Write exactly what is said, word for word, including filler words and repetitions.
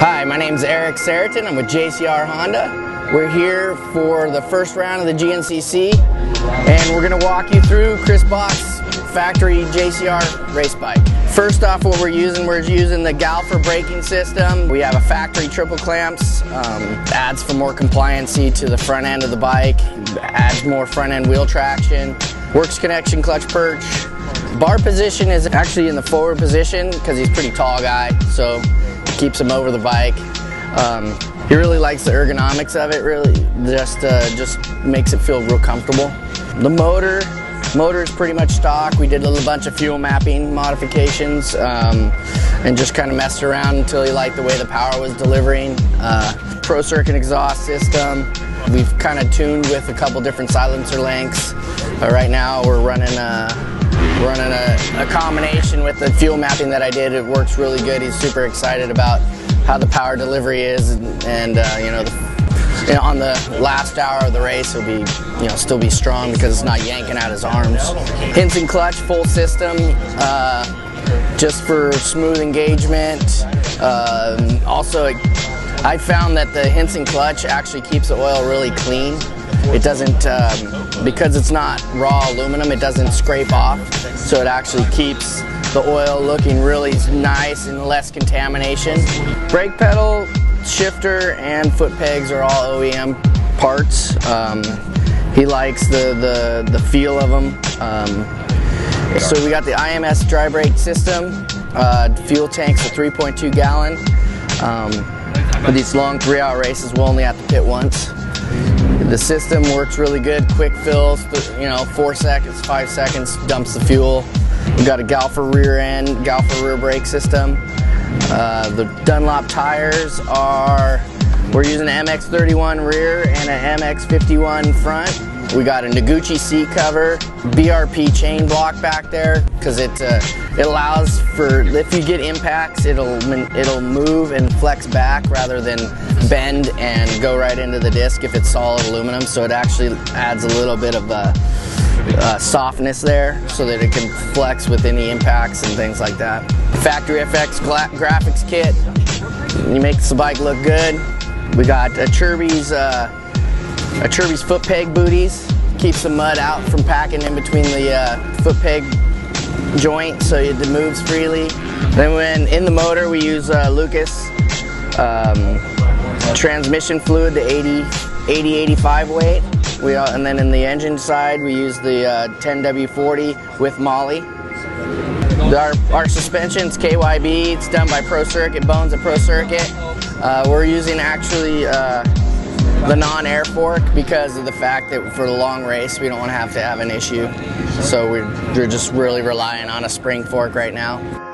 Hi, my name is Eric Serraton. I'm with J C R Honda. We're here for the first round of the G N C C, and we're going to walk you through Chris Bach's factory J C R race bike. First off, what we're using, we're using the Galfer braking system. We have a factory triple clamps, um, adds for more compliancy to the front end of the bike, adds more front end wheel traction. Works Connection clutch perch. Bar position is actually in the forward position because he's a pretty tall guy, so keeps him over the bike. Um, he really likes the ergonomics of it. Really, just uh, just makes it feel real comfortable. The motor, motor is pretty much stock. We did a little bunch of fuel mapping modifications um, and just kind of messed around until he liked the way the power was delivering. Uh, Pro Circuit exhaust system. We've kind of tuned with a couple different silencer lengths. Uh, right now, we're running a. Running a, a combination with the fuel mapping that I did. It works really good. He's super excited about how the power delivery is, and, and uh, you know, the, you know, on the last hour of the race, he'll be, you know, still be strong because it's not yanking out his arms. Hinson clutch, full system, uh, just for smooth engagement. Uh, also, it, I found that the Hinson clutch actually keeps the oil really clean. It doesn't, um, because it's not raw aluminum, it doesn't scrape off, so it actually keeps the oil looking really nice and less contamination. Brake pedal, shifter, and foot pegs are all O E M parts. Um, he likes the, the, the feel of them. Um, so we got the I M S dry brake system, uh, fuel tanks a three point two gallon. Um, with these long three hour races, we'll only have to pit once. The system works really good, quick fills, you know, four seconds, five seconds, dumps the fuel. We've got a Galfer rear end, Galfer rear brake system. Uh, the Dunlop tires are, we're using an M X thirty-one rear and an M X fifty-one front. We got a Noguchi seat cover, B R P chain block back there, because it, uh, it allows for, if you get impacts, it'll, it'll move and flex back rather than bend and go right into the disc if it's solid aluminum, so it actually adds a little bit of uh, uh, softness there so that it can flex with any impacts and things like that. Factory F X graphics kit, it makes the bike look good. We got a Trubby's, uh, a Trubby's foot peg booties, keeps the mud out from packing in between the uh, foot peg joint so it moves freely. Then when in the motor we use uh, Lucas. Um, Transmission fluid, the eighty eighty-five weight, we uh, and then in the engine side we use the uh, ten W forty with Molly. Our, our suspension's K Y B, it's done by Pro Circuit, Bones at Pro Circuit. Uh, we're using actually uh, the non-air fork because of the fact that for the long race we don't want to have to have an issue. So we're, we're just really relying on a spring fork right now.